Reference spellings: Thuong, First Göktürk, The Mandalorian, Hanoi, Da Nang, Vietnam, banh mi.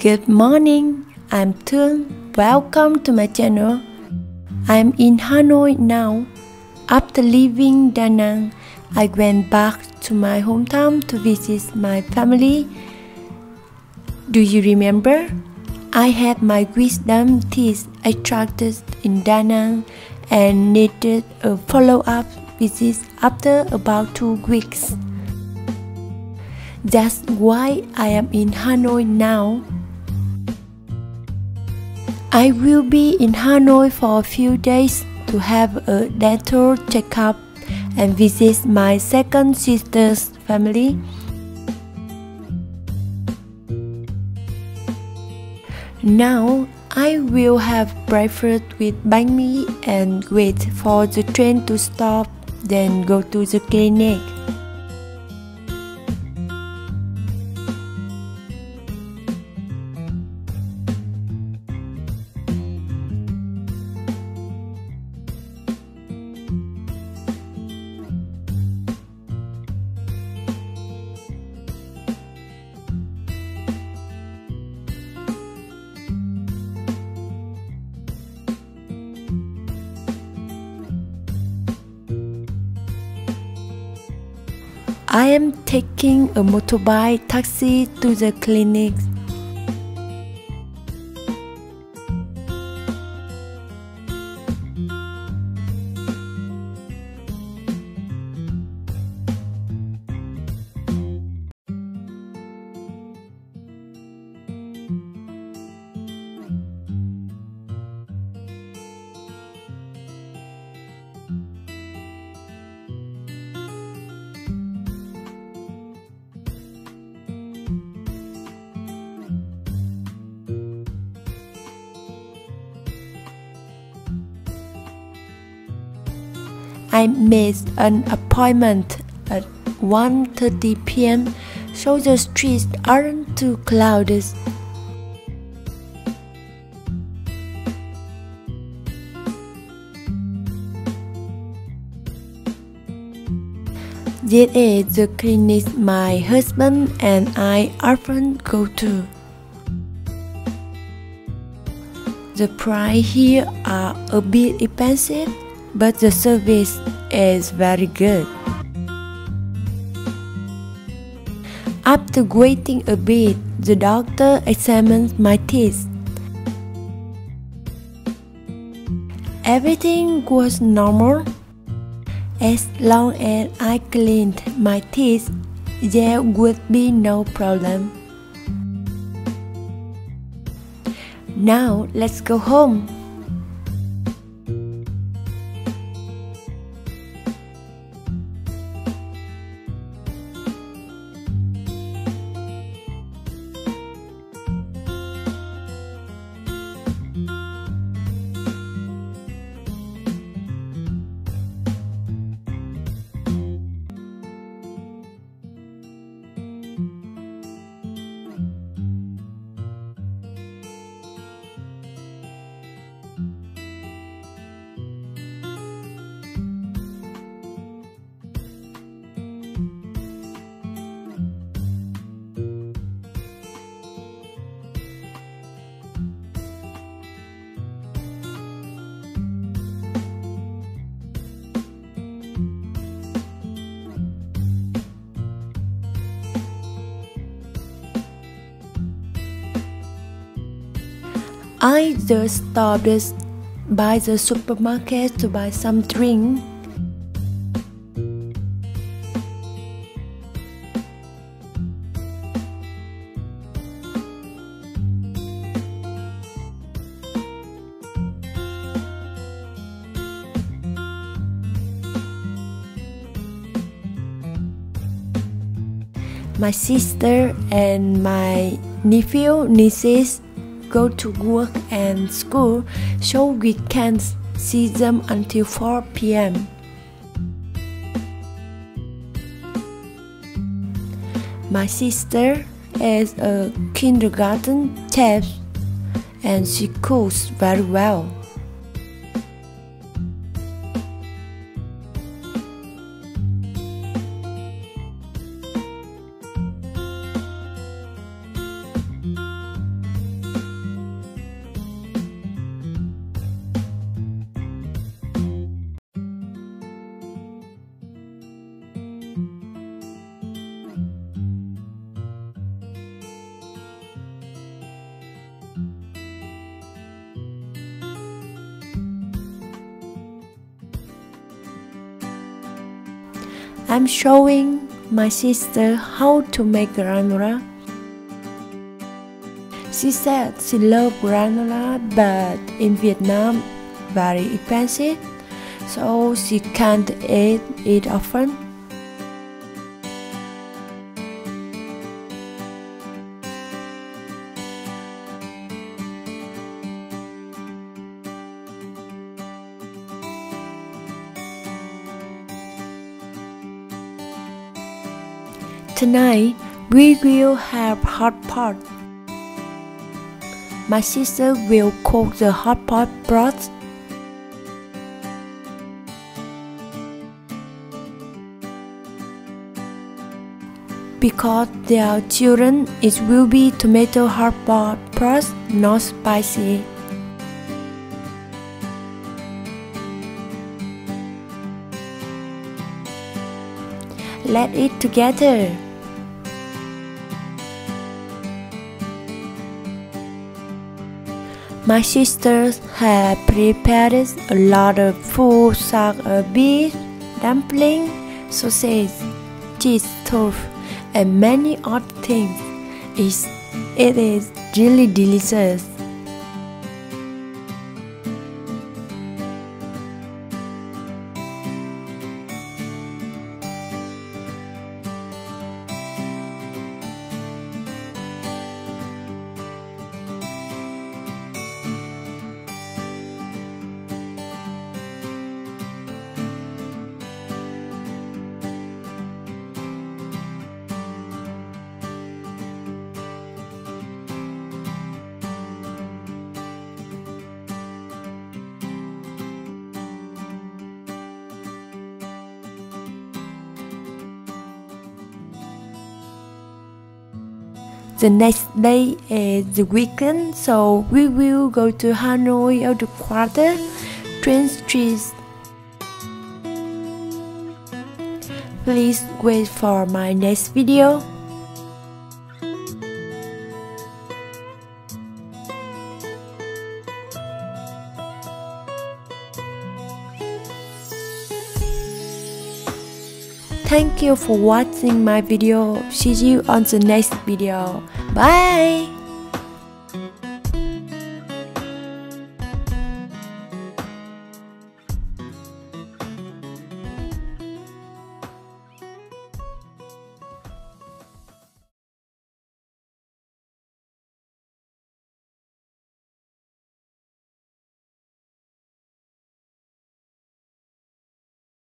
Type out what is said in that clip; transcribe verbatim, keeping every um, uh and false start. Good morning, I'm Thuong. Welcome to my channel. I'm in Hanoi now. After leaving Da Nang, I went back to my hometown to visit my family. Do you remember? I had my wisdom teeth extracted in Da Nang and needed a follow-up visit after about two weeks. That's why I am in Hanoi now. I will be in Hanoi for a few days to have a dental checkup and visit my second sister's family. Now I will have breakfast with banh mi and wait for the train to stop, then go to the clinic. I am taking a motorbike taxi to the clinic. I made an appointment at one thirty p m so the streets aren't too crowded. This is the clinic my husband and I often go to. The prices here are a bit expensive, but the service is very good. After waiting a bit, the doctor examined my teeth. Everything was normal. As long as I cleaned my teeth, there would be no problem. Now let's go home. I just stopped by the supermarket to buy some drink. My sister and my nephew, nieces go to work and school, so we can't see them until four p m My sister is a kindergarten teacher and she cooks very well. I'm showing my sister how to make granola. She said she loved granola, but in Vietnam very expensive, so she can't eat it often. Tonight we will have hot pot. My sister will cook the hot pot broth. Because they are children, it will be tomato hot pot broth, not spicy. Let's eat together. My sisters have prepared a lot of food such as beef, dumpling, sausage, cheese, tofu, and many other things. It's, it is really delicious. The next day is the weekend, so we will go to Hanoi or the quarter, train streets. Please wait for my next video. Thank you for watching my video. See you on the next video. Bye!